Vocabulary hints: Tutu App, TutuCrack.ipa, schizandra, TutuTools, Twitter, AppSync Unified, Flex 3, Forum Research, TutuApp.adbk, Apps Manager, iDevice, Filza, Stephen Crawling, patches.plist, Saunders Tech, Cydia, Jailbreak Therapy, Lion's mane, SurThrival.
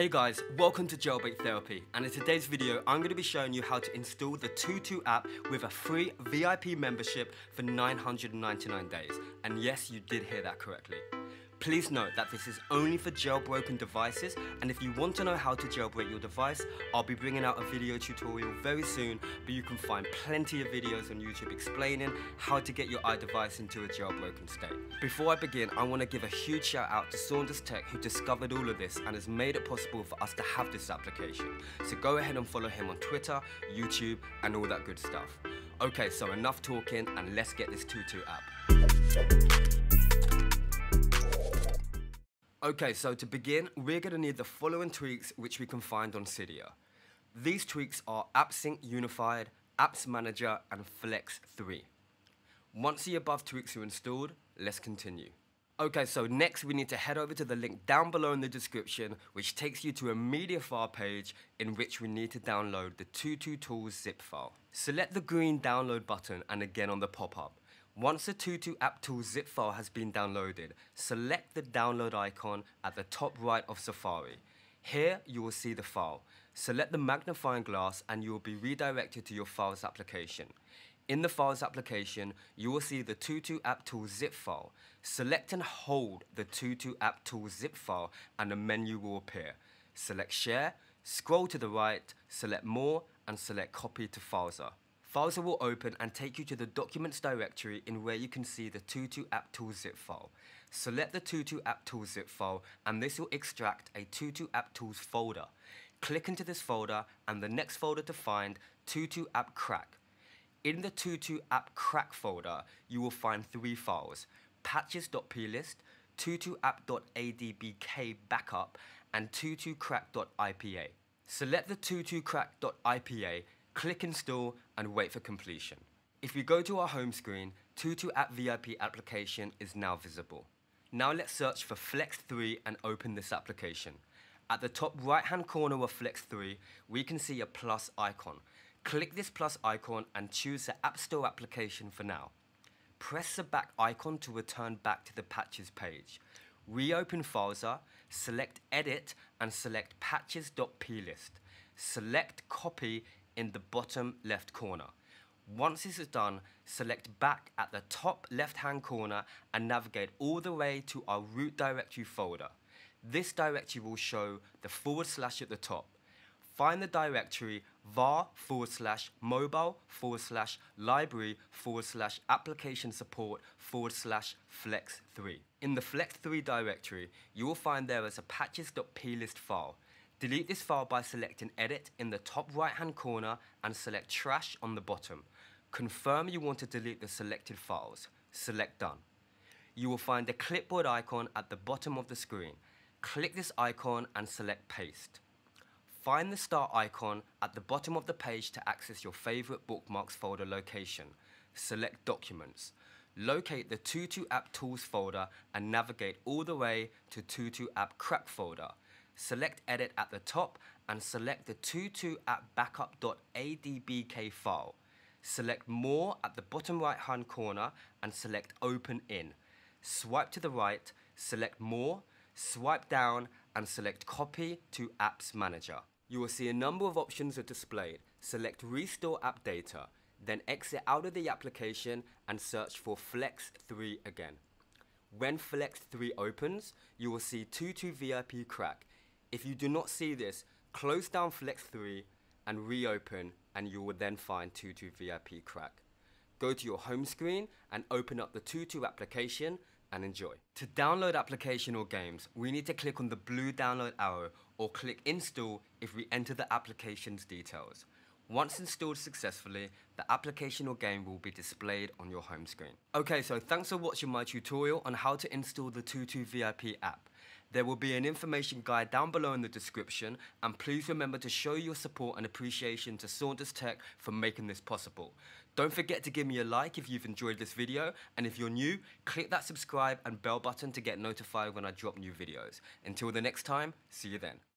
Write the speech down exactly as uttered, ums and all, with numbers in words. Hey guys, welcome to Jailbreak Therapy, and in today's video I'm going to be showing you how to install the Tutu app with a free V I P membership for nine hundred ninety-nine days. And yes, you did hear that correctly. Please note that this is only for jailbroken devices, and if you want to know how to jailbreak your device, I'll be bringing out a video tutorial very soon, but you can find plenty of videos on YouTube explaining how to get your iDevice into a jailbroken state. Before I begin, I want to give a huge shout out to Saunders Tech, who discovered all of this and has made it possible for us to have this application. So go ahead and follow him on Twitter, YouTube, and all that good stuff. Okay, so enough talking and let's get this Tutu app. Okay, so to begin, we're going to need the following tweaks which we can find on Cydia. These tweaks are AppSync Unified, Apps Manager, and Flex three. Once the above tweaks are installed, let's continue. Okay, so next we need to head over to the link down below in the description, which takes you to a media file page in which we need to download the TutuTools zip file. Select the green download button and again on the pop-up. Once the Tutu app tools zip file has been downloaded, select the download icon at the top right of Safari. Here you will see the file. Select the magnifying glass and you will be redirected to your Files application. In the Files application, you will see the Tutu App Tools zip file. Select and hold the Tutu App Tools zip file and a menu will appear. Select Share, scroll to the right, select More, and select Copy to Filza. Filza will open and take you to the Documents directory in where you can see the Tutu App Tools zip file. Select the Tutu App Tools zip file and this will extract a Tutu App Tools folder. Click into this folder and the next folder to find, TutuApp.crack. In the TutuApp.crack folder, you will find three files, patches.plist, TutuApp.adbk backup, and TutuCrack.ipa. Select the TutuCrack.ipa, click install, and wait for completion. If we go to our home screen, Tutu App V I P application is now visible. Now let's search for Flex three and open this application. At the top right-hand corner of Flex three, we can see a plus icon. Click this plus icon and choose the App Store application for now. Press the back icon to return back to the Patches page. Reopen Filza, select Edit and select patches.plist. Select Copy in the bottom left corner. Once this is done, select back at the top left-hand corner and navigate all the way to our root directory folder. This directory will show the forward slash at the top. Find the directory var forward slash mobile forward slash library forward slash application support forward slash flex three. In the flex three directory, you will find there is a patches.plist file. Delete this file by selecting Edit in the top right-hand corner and select Trash on the bottom. Confirm you want to delete the selected files. Select Done. You will find the clipboard icon at the bottom of the screen. Click this icon and select Paste. Find the star icon at the bottom of the page to access your favorite bookmarks folder location. Select Documents. Locate the Tutu App Tools folder and navigate all the way to Tutu App Crack folder. Select Edit at the top and select the Tutu App Backup.adbk file. Select More at the bottom right-hand corner and select Open In. Swipe to the right, select More, swipe down and select Copy to Apps Manager. You will see a number of options are displayed. Select Restore App Data, then exit out of the application and search for Flex three again. When Flex three opens, you will see Tutu V I P Crack. If you do not see this, close down Flex three and reopen and you will then find Tutu V I P Crack. Go to your home screen and open up the Tutu application and enjoy. To download application or games, we need to click on the blue download arrow or click install if we enter the application's details. Once installed successfully, the application or game will be displayed on your home screen. Okay, so thanks for watching my tutorial on how to install the Tutu V I P app. There will be an information guide down below in the description, and please remember to show your support and appreciation to Saunders Tech for making this possible. Don't forget to give me a like if you've enjoyed this video, and if you're new, click that subscribe and bell button to get notified when I drop new videos. Until the next time, see you then.